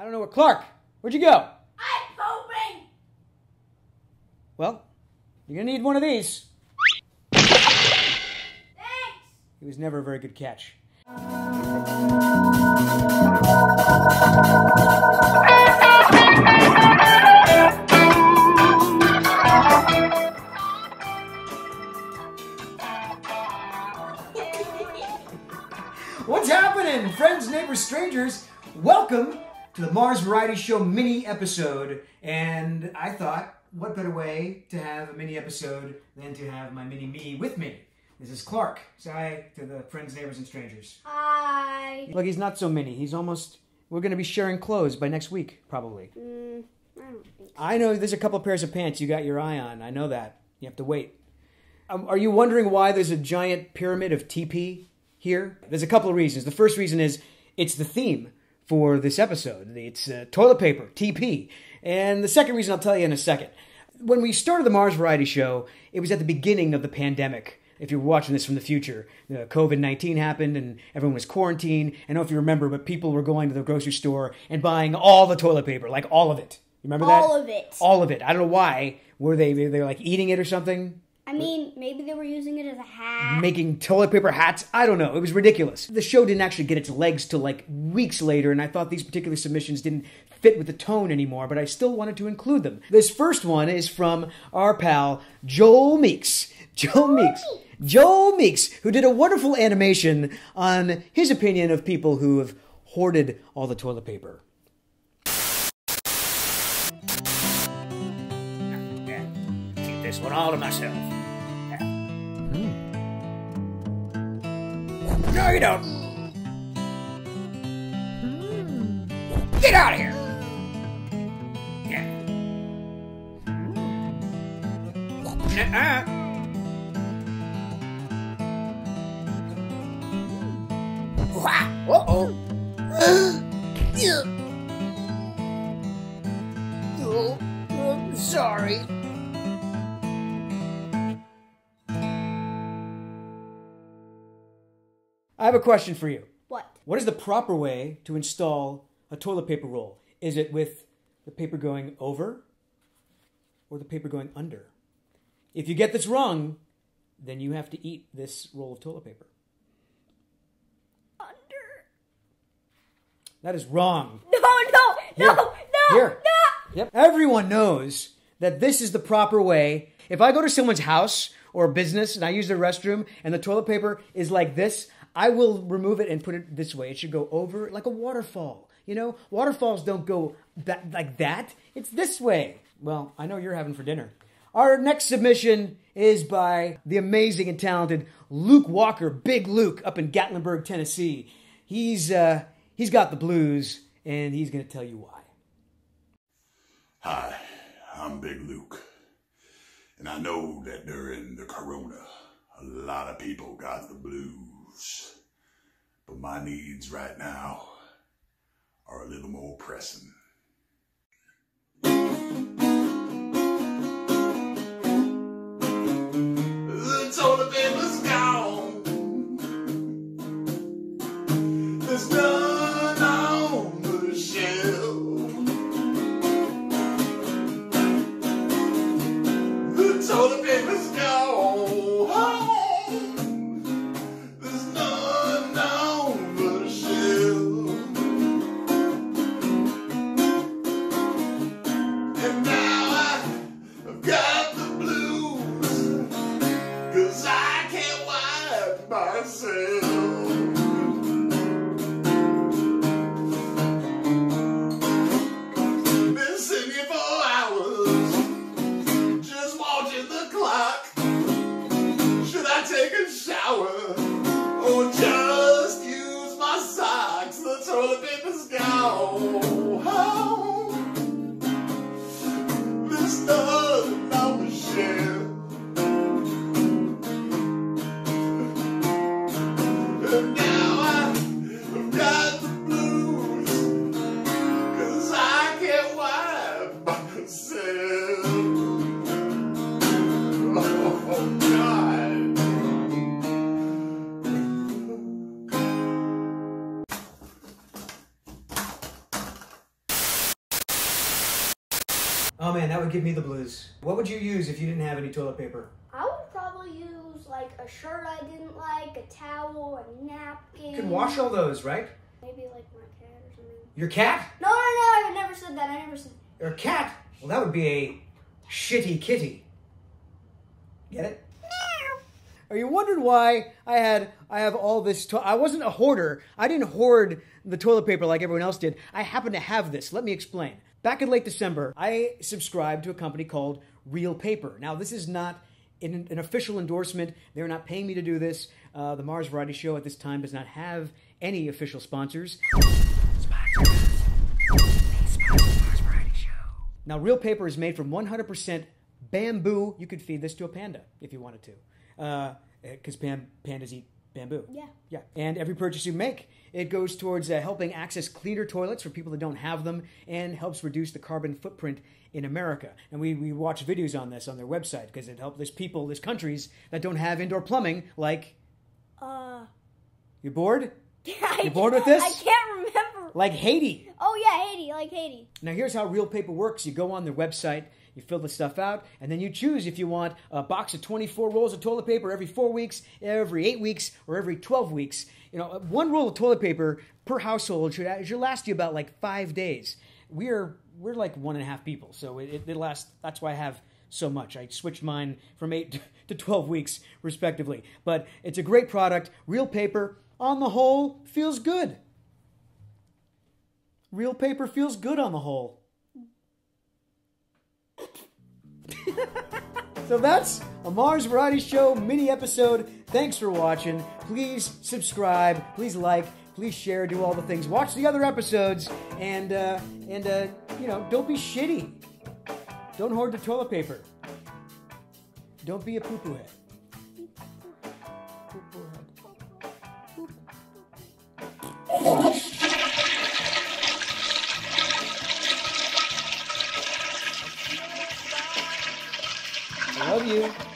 I don't know where Clark, where'd you go? I'm pooping! Well, you're gonna need one of these. Thanks! It was never a very good catch. What's happening, friends, neighbors, strangers? Welcome to the Mars Variety Show mini episode. And I thought, what better way to have a mini episode than to have my mini me with me? This is Clark. Say hi to the friends, neighbors, and strangers. Hi. Look, he's not so mini. He's almost. We're going to be sharing clothes by next week, probably. I don't think so. I know there's a couple pairs of pants you got your eye on. I know that. You have to wait. Are you wondering why there's a giant pyramid of TP here? There's a couple of reasons. The first reason is it's the theme for this episode. It's toilet paper, TP. And the second reason I'll tell you in a second. When we started the Mars Variety Show, it was at the beginning of the pandemic. If you're watching this from the future, COVID-19 happened and everyone was quarantined. I don't know if you remember, but people were going to the grocery store and buying all the toilet paper, like all of it. Remember that? All of it. All of it. I don't know why. Were they like eating it or something? I mean, maybe they were using it as a hat. Making toilet paper hats? I don't know. It was ridiculous. The show didn't actually get its legs till like weeks later, and I thought these particular submissions didn't fit with the tone anymore, but I still wanted to include them. This first one is from our pal, Joel Meeks. Joel Meeks, who did a wonderful animation on his opinion of people who have hoarded all the toilet paper. Yeah, keep this one all to myself. Yeah. No, you don't. Get out of here. Yeah. Nuh-uh. Uh-oh. Oh, I'm sorry. I have a question for you. What? What is the proper way to install a toilet paper roll? Is it with the paper going over or the paper going under? If you get this wrong, then you have to eat this roll of toilet paper. That is wrong. No. Yep. Everyone knows that this is the proper way. If I go to someone's house or business and I use their restroom and the toilet paper is like this, I will remove it and put it this way. It should go over like a waterfall. You know, waterfalls don't go that, like that. It's this way. Well, I know you're having for dinner. Our next submission is by the amazing and talented Luke Walker, Big Luke, up in Gatlinburg, Tennessee. He's got the blues, and he's going to tell you why. Hi, I'm Big Luke, and I know that during the corona, a lot of people got the blues, but my needs right now are a little more pressing. The toilet paper's gone. There's no Oh man, that would give me the blues. What would you use if you didn't have any toilet paper? I would probably use like a shirt I didn't like, a towel, a napkin. You could wash all those, right? Maybe like my cat or something. Your cat? No, no, no, I never said that. I never said that. Your cat? Well, that would be a shitty kitty. Get it? Are you wondering why I have all this? I wasn't a hoarder. I didn't hoard the toilet paper like everyone else did. I happen to have this. Let me explain. Back in late December, I subscribed to a company called Real Paper. Now, this is not an official endorsement. They're not paying me to do this. The Mars Variety Show at this time does not have any official sponsors. They sponsor Mars Variety Show. Now, Real Paper is made from 100% bamboo. You could feed this to a panda if you wanted to. Because pandas eat bamboo. Yeah. Yeah. And every purchase you make, it goes towards helping access cleaner toilets for people that don't have them and helps reduce the carbon footprint in America. And we watch videos on this on their website because it helps there's countries that don't have indoor plumbing like... You bored? You bored with this? I can't remember. Like Haiti. Oh yeah, Haiti. Like Haiti. Now here's how Real Paper works. You go on their website... You fill the stuff out, and then you choose if you want a box of 24 rolls of toilet paper every 4 weeks, every 8 weeks, or every 12 weeks. You know, one roll of toilet paper per household should last you about like 5 days. We're like 1.5 people, so it lasts. That's why I have so much. I switched mine from 8 to 12 weeks, respectively. But it's a great product. Real Paper, on the whole, feels good. Real Paper feels good on the whole. So that's a Mars Variety Show mini episode. Thanks for watching. Please subscribe. Please like. Please share. Do all the things. Watch the other episodes. And, you know, don't be shitty. Don't hoard the toilet paper. Don't be a poo-poo head. Poo-poo head. I love you.